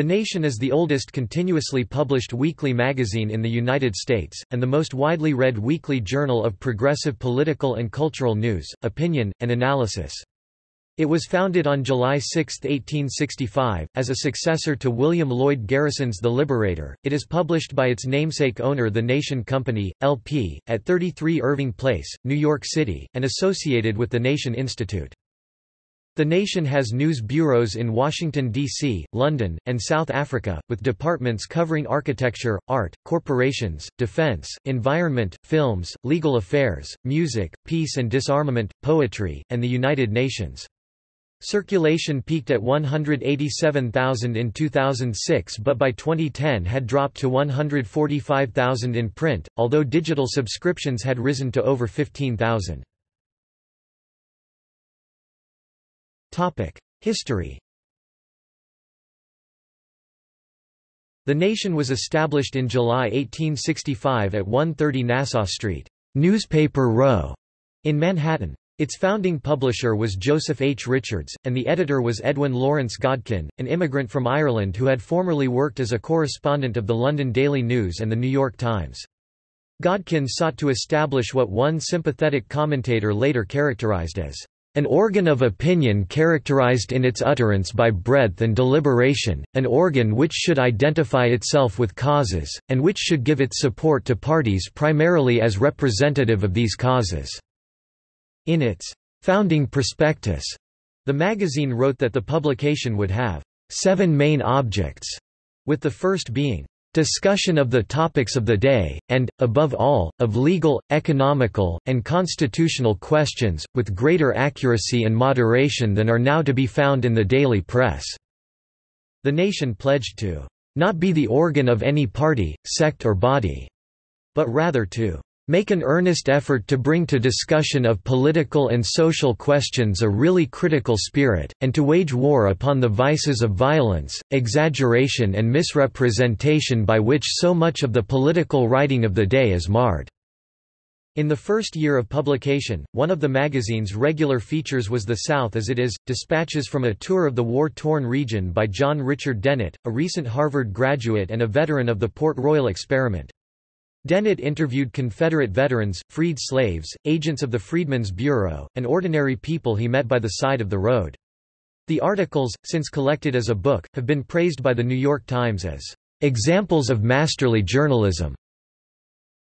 The Nation is the oldest continuously published weekly magazine in the United States, and the most widely read weekly journal of progressive political and cultural news, opinion, and analysis. It was founded on July 6, 1865, as a successor to William Lloyd Garrison's The Liberator. It is published by its namesake owner The Nation Company, LP, at 33 Irving Place, New York City, and associated with the Nation Institute. The Nation has news bureaus in Washington, D.C., London, and South Africa, with departments covering architecture, art, corporations, defense, environment, films, legal affairs, music, peace and disarmament, poetry, and the United Nations. Circulation peaked at 187,000 in 2006 but by 2010 had dropped to 145,000 in print, although digital subscriptions had risen to over 15,000. History. The Nation was established in July 1865 at 130 Nassau Street, Newspaper Row, in Manhattan. Its founding publisher was Joseph H. Richards, and the editor was Edwin Lawrence Godkin, an immigrant from Ireland who had formerly worked as a correspondent of the London Daily News and the New York Times. Godkin sought to establish what one sympathetic commentator later characterized as an organ of opinion characterized in its utterance by breadth and deliberation, an organ which should identify itself with causes, and which should give its support to parties primarily as representative of these causes. In its founding prospectus, the magazine wrote that the publication would have 7 main objects, with the first being discussion of the topics of the day, and, above all, of legal, economical, and constitutional questions, with greater accuracy and moderation than are now to be found in the daily press. The Nation pledged to not be the organ of any party, sect or body, but rather to make an earnest effort to bring to discussion of political and social questions a really critical spirit, and to wage war upon the vices of violence, exaggeration and misrepresentation by which so much of the political writing of the day is marred." In the first year of publication, one of the magazine's regular features was The South as It Is, dispatches from a tour of the war-torn region by John Richard Dennett, a recent Harvard graduate and a veteran of the Port Royal Experiment. Dennett interviewed Confederate veterans, freed slaves, agents of the Freedmen's Bureau, and ordinary people he met by the side of the road. The articles, since collected as a book, have been praised by the New York Times as examples of masterly journalism.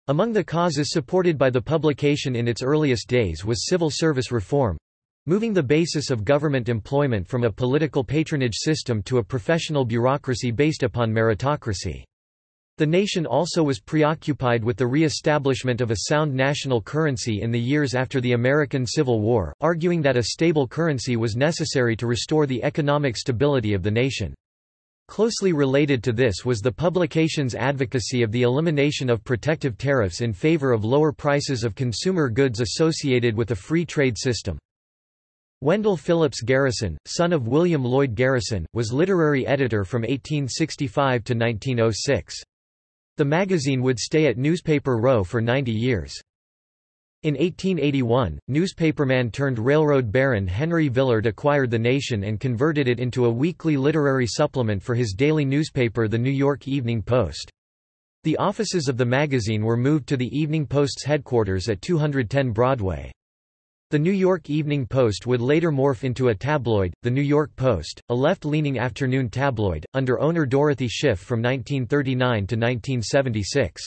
Among the causes supported by the publication in its earliest days was civil service reform—moving the basis of government employment from a political patronage system to a professional bureaucracy based upon meritocracy. The Nation also was preoccupied with the re-establishment of a sound national currency in the years after the American Civil War, arguing that a stable currency was necessary to restore the economic stability of the nation. Closely related to this was the publication's advocacy of the elimination of protective tariffs in favor of lower prices of consumer goods associated with a free trade system. Wendell Phillips Garrison, son of William Lloyd Garrison, was literary editor from 1865 to 1906. The magazine would stay at Newspaper Row for 90 years. In 1881, newspaperman turned railroad baron Henry Villard acquired The Nation and converted it into a weekly literary supplement for his daily newspaper The New York Evening Post. The offices of the magazine were moved to the Evening Post's headquarters at 210 Broadway. The New York Evening Post would later morph into a tabloid, The New York Post, a left-leaning afternoon tabloid, under owner Dorothy Schiff from 1939 to 1976.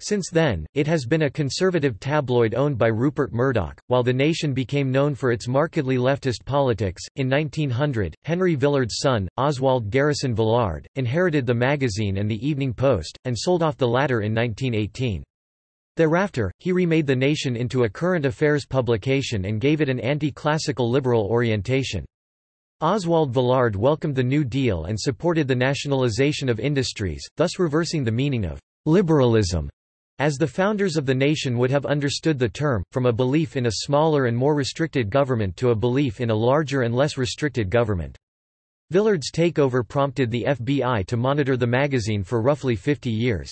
Since then, it has been a conservative tabloid owned by Rupert Murdoch. While The Nation became known for its markedly leftist politics, in 1900, Henry Villard's son, Oswald Garrison Villard, inherited the magazine and The Evening Post, and sold off the latter in 1918. Thereafter, he remade The Nation into a current affairs publication and gave it an anti-classical liberal orientation. Oswald Villard welcomed the New Deal and supported the nationalization of industries, thus reversing the meaning of liberalism, as the founders of the nation would have understood the term, from a belief in a smaller and more restricted government to a belief in a larger and less restricted government. Villard's takeover prompted the FBI to monitor the magazine for roughly 50 years.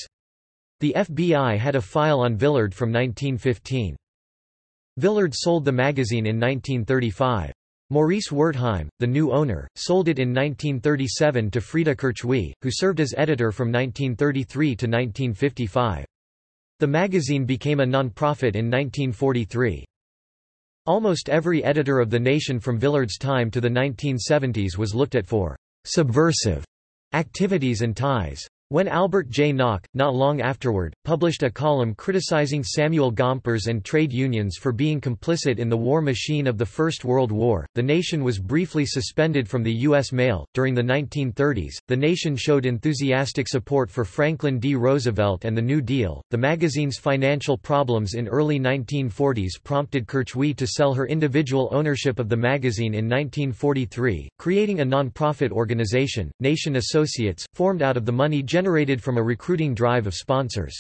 The FBI had a file on Villard from 1915. Villard sold the magazine in 1935. Maurice Wertheim, the new owner, sold it in 1937 to Frieda Kirchwey, who served as editor from 1933 to 1955. The magazine became a non-profit in 1943. Almost every editor of The Nation from Villard's time to the 1970s was looked at for subversive activities and ties. When Albert J. Nock, not long afterward, published a column criticizing Samuel Gompers and trade unions for being complicit in the war machine of the First World War, The Nation was briefly suspended from the U.S. mail. During the 1930s, The Nation showed enthusiastic support for Franklin D. Roosevelt and the New Deal. The magazine's financial problems in early 1940s prompted Kirchwey to sell her individual ownership of the magazine in 1943, creating a non-profit organization, Nation Associates, formed out of the money generated from a recruiting drive of sponsors.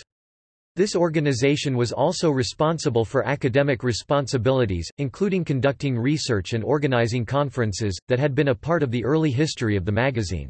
This organization was also responsible for academic responsibilities, including conducting research and organizing conferences, that had been a part of the early history of the magazine.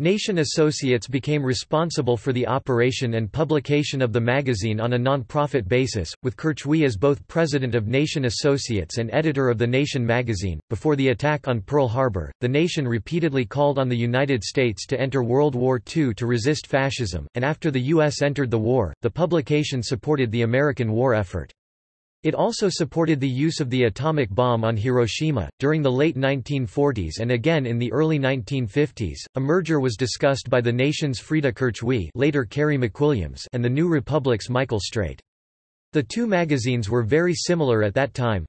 Nation Associates became responsible for the operation and publication of the magazine on a non-profit basis, with Kirchwey as both president of Nation Associates and editor of The Nation magazine. Before the attack on Pearl Harbor, The Nation repeatedly called on the United States to enter World War II to resist fascism, and after the U.S. entered the war, the publication supported the American war effort. It also supported the use of the atomic bomb on Hiroshima. During the late 1940s and again in the early 1950s, a merger was discussed by The Nation's Frieda Kirchwey, later Carey McWilliams, and the New Republic's Michael Straight. The two magazines were very similar at that time.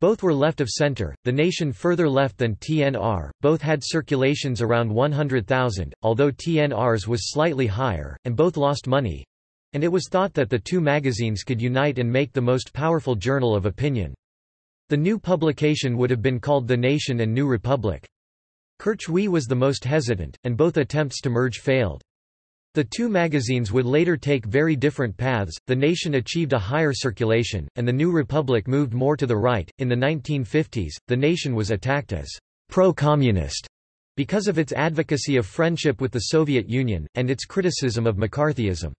Both were left of center, The Nation further left than TNR, both had circulations around 100,000, although TNR's was slightly higher, and both lost money. And it was thought that the two magazines could unite and make the most powerful journal of opinion. The new publication would have been called The Nation and New Republic. Kirchwey was the most hesitant, and both attempts to merge failed. The two magazines would later take very different paths. The Nation achieved a higher circulation, and the New Republic moved more to the right. In the 1950s, The Nation was attacked as pro-communist because of its advocacy of friendship with the Soviet Union, and its criticism of McCarthyism.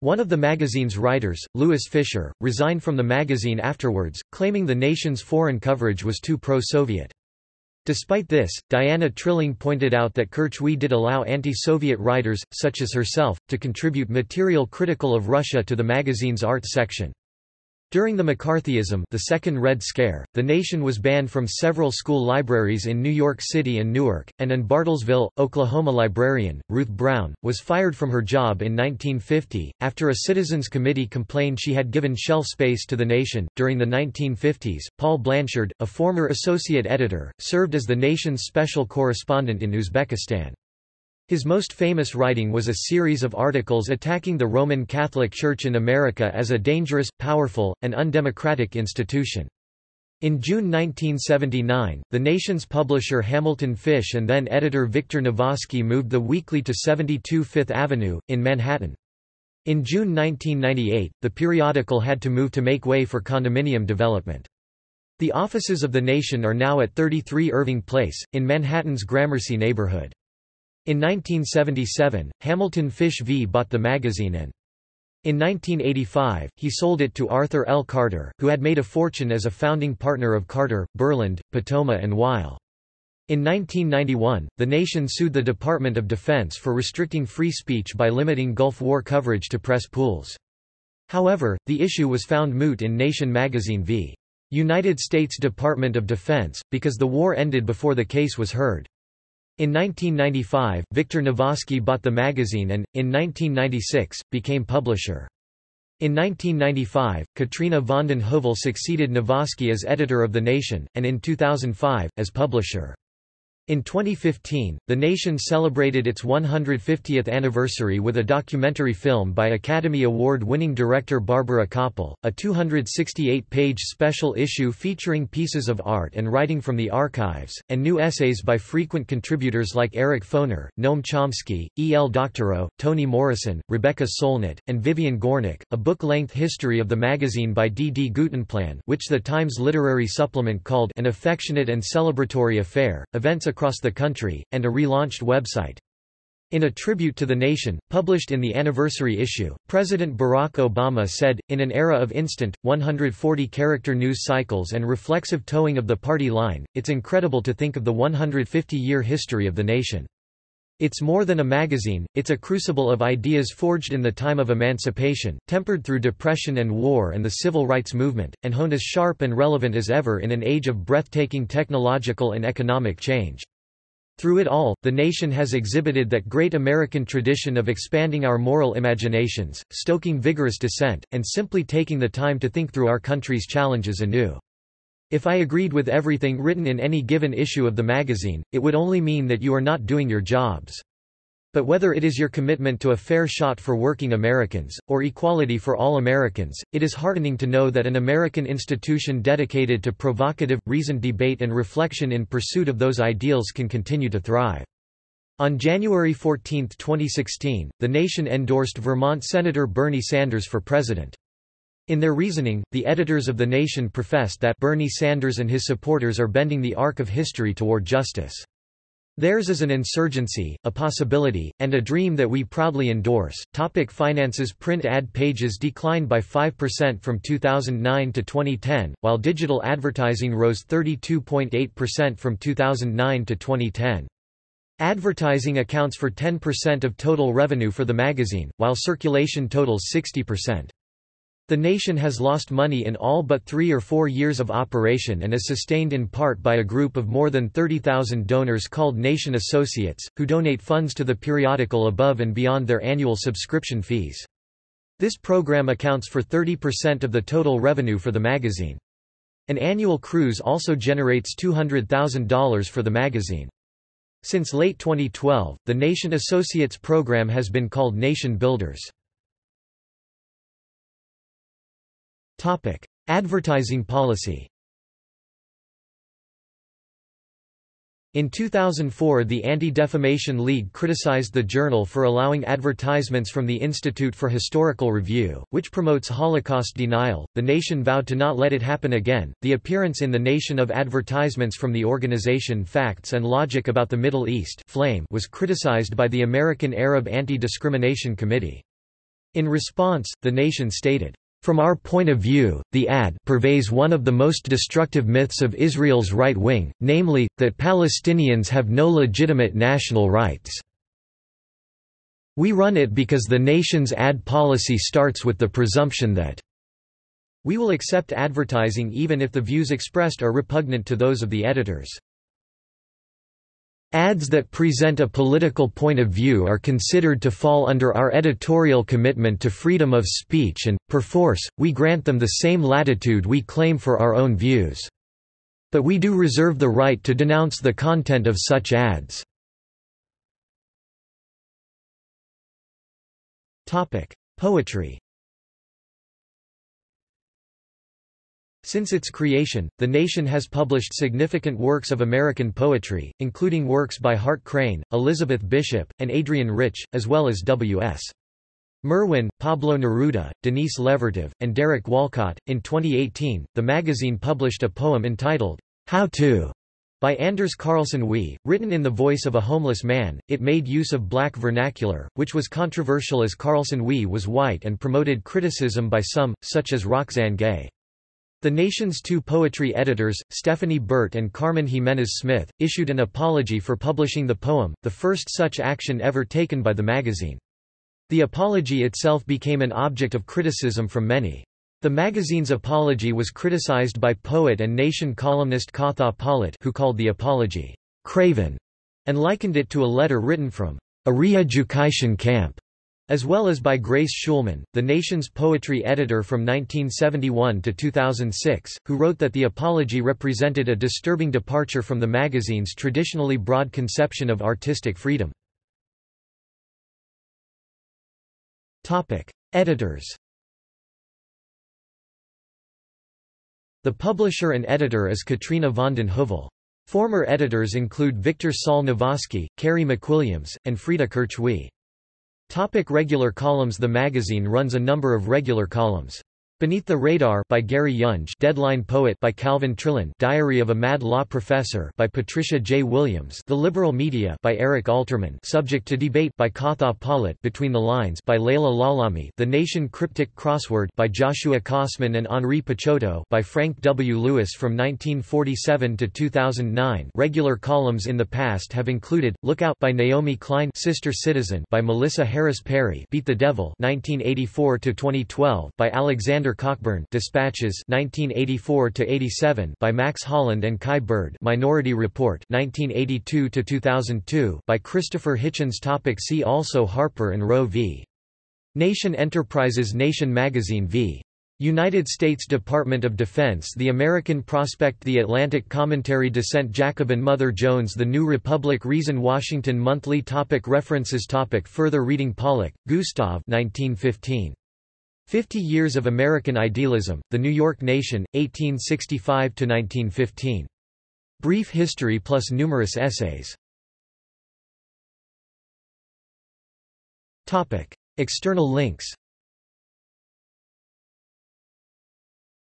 One of the magazine's writers, Louis Fisher, resigned from the magazine afterwards, claiming the Nation's foreign coverage was too pro-Soviet. Despite this, Diana Trilling pointed out that Kirchwey did allow anti-Soviet writers, such as herself, to contribute material critical of Russia to the magazine's art section. During the McCarthyism, the Second Red Scare, The Nation was banned from several school libraries in New York City and Newark, and an Bartlesville, Oklahoma librarian, Ruth Brown, was fired from her job in 1950, after a citizens' committee complained she had given shelf space to The Nation. During the 1950s, Paul Blanchard, a former associate editor, served as The Nation's special correspondent in Uzbekistan. His most famous writing was a series of articles attacking the Roman Catholic Church in America as a dangerous, powerful, and undemocratic institution. In June 1979, The Nation's publisher Hamilton Fish and then editor Victor Navasky moved the weekly to 72 Fifth Avenue, in Manhattan. In June 1998, the periodical had to move to make way for condominium development. The offices of The Nation are now at 33 Irving Place, in Manhattan's Gramercy neighborhood. In 1977, Hamilton Fish v. bought the magazine and, in 1985, he sold it to Arthur L. Carter, who had made a fortune as a founding partner of Carter, Burland, Patoma and Weil. In 1991, The Nation sued the Department of Defense for restricting free speech by limiting Gulf War coverage to press pools. However, the issue was found moot in Nation Magazine v. United States Department of Defense, because the war ended before the case was heard. In 1995, Victor Navasky bought the magazine and, in 1996, became publisher. In 1995, Katrina Vanden Heuvel succeeded Navasky as editor of The Nation, and in 2005, as publisher. In 2015, The Nation celebrated its 150th anniversary with a documentary film by Academy Award-winning director Barbara Koppel, a 268-page special issue featuring pieces of art and writing from the archives, and new essays by frequent contributors like Eric Foner, Noam Chomsky, E. L. Doctorow, Toni Morrison, Rebecca Solnit, and Vivian Gornick, a book-length history of the magazine by D. D. Gutenplan, which the Times Literary Supplement called an affectionate and celebratory affair, events across the country, and a relaunched website. In a tribute to the nation, published in the anniversary issue, President Barack Obama said, "In an era of instant, 140-character news cycles and reflexive towing of the party line, it's incredible to think of the 150-year history of the nation. It's more than a magazine, it's a crucible of ideas forged in the time of emancipation, tempered through depression and war and the civil rights movement, and honed as sharp and relevant as ever in an age of breathtaking technological and economic change. Through it all, the nation has exhibited that great American tradition of expanding our moral imaginations, stoking vigorous dissent, and simply taking the time to think through our country's challenges anew. If I agreed with everything written in any given issue of the magazine, it would only mean that you are not doing your jobs. But whether it is your commitment to a fair shot for working Americans, or equality for all Americans, it is heartening to know that an American institution dedicated to provocative, reasoned debate and reflection in pursuit of those ideals can continue to thrive." On January 14, 2016, the nation endorsed Vermont Senator Bernie Sanders for president. In their reasoning, the editors of The Nation professed that Bernie Sanders and his supporters are bending the arc of history toward justice. Theirs is an insurgency, a possibility, and a dream that we proudly endorse. Topic: Finances. Print ad pages declined by 5% from 2009 to 2010, while digital advertising rose 32.8% from 2009 to 2010. Advertising accounts for 10% of total revenue for the magazine, while circulation totals 60%. The nation has lost money in all but 3 or 4 years of operation and is sustained in part by a group of more than 30,000 donors called Nation Associates, who donate funds to the periodical above and beyond their annual subscription fees. This program accounts for 30% of the total revenue for the magazine. An annual cruise also generates $200,000 for the magazine. Since late 2012, the Nation Associates program has been called Nation Builders. Topic: Advertising policy. In 2004, the Anti-Defamation League criticized the journal for allowing advertisements from the Institute for Historical Review, which promotes Holocaust denial. The nation vowed to not let it happen again. The appearance in The Nation of advertisements from the organization Facts and Logic about the Middle East (FLAME) was criticized by the American Arab Anti-Discrimination Committee. In response, the nation stated, "From our point of view, the ad purveys one of the most destructive myths of Israel's right wing, namely, that Palestinians have no legitimate national rights. We run it because the nation's ad policy starts with the presumption that we will accept advertising even if the views expressed are repugnant to those of the editors. Ads that present a political point of view are considered to fall under our editorial commitment to freedom of speech and, perforce, we grant them the same latitude we claim for our own views. But we do reserve the right to denounce the content of such ads." Poetry. Since its creation, the nation has published significant works of American poetry, including works by Hart Crane, Elizabeth Bishop, and Adrian Rich, as well as W.S. Merwin, Pablo Neruda, Denise Levertov, and Derek Walcott. In 2018, the magazine published a poem entitled, "How To," by Anders Carlson Wee, written in the voice of a homeless man. It made use of black vernacular, which was controversial as Carlson Wee was white and promoted criticism by some, such as Roxane Gay. The nation's two poetry editors, Stephanie Burt and Carmen Jimenez-Smith, issued an apology for publishing the poem, the first such action ever taken by the magazine. The apology itself became an object of criticism from many. The magazine's apology was criticized by poet and Nation columnist Katha Pollitt, who called the apology, "craven," and likened it to a letter written from a re-education camp, as well as by Grace Schulman, the nation's poetry editor from 1971 to 2006, who wrote that the apology represented a disturbing departure from the magazine's traditionally broad conception of artistic freedom. Editors. The publisher and editor is Katrina Vanden Heuvel. Former editors include Victor Saul Navasky, Carey McWilliams, and Frieda Kirchwey. Regular columns. The magazine runs a number of regular columns. Beneath the Radar by Gary Younge, Deadline Poet by Calvin Trillin, Diary of a Mad Law Professor by Patricia J. Williams, The Liberal Media by Eric Alterman, Subject to Debate by Katha Pollitt, Between the Lines by Leila Lalami, The Nation Cryptic Crossword by Joshua Kosman and Henri Picciotto by Frank W. Lewis. From 1947 to 2009, regular columns in the past have included Lookout by Naomi Klein, Sister Citizen by Melissa Harris Perry, Beat the Devil 1984 to 2012 by Alexander Cockburn, Dispatches 1984 to 87 by Max Holland and Kai Bird, Minority Report 1982 to 2002 by Christopher Hitchens. Topic: see also Harper and Roe v. Nation Enterprises, Nation Magazine v. United States Department of Defense, The American Prospect, The Atlantic Commentary, Dissent, Jacobin, Mother Jones, The New Republic, Reason, Washington Monthly. Topic: references. Topic: further reading. Pollock, Gustav, 1915. 50 Years of American Idealism, The New York Nation, 1865–1915. Brief history plus numerous essays. External links.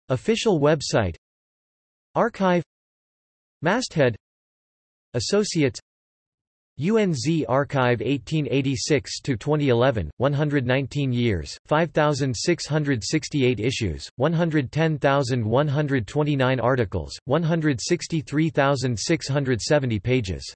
Official website, Archive, Masthead, Associates, UNZ Archive 1886–2011, 119 years, 5,668 issues, 110,129 articles, 163,670 pages.